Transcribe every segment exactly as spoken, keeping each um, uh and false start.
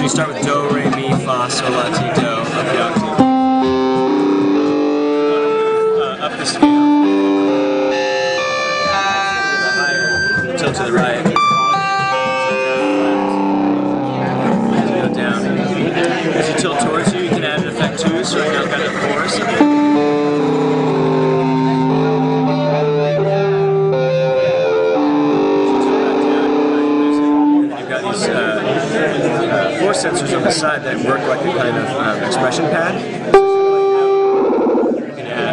So you start with do, re, mi, fa, sol, la, ti, do, up the octave. Uh, up the scale. Higher. Tilt to the right. Go down. As you tilt towards you, you can add an effect too. So right now I've got a chorus in there. Sensors on the side that work like a kind of um, expression pad. You can add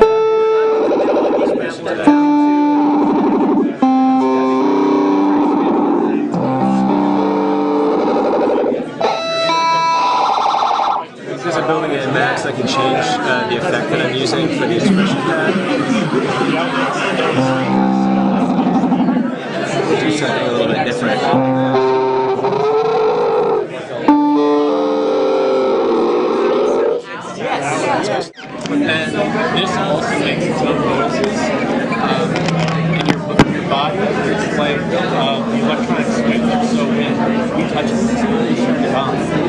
expression to that. Because I'm building it in Max, I can change uh, the effect that I'm using for the expression pad. Do something a little bit different. And this also makes its own noises um, in your, your body. It's like uh, the electronic switch. So when we touch it, it's really turned it on.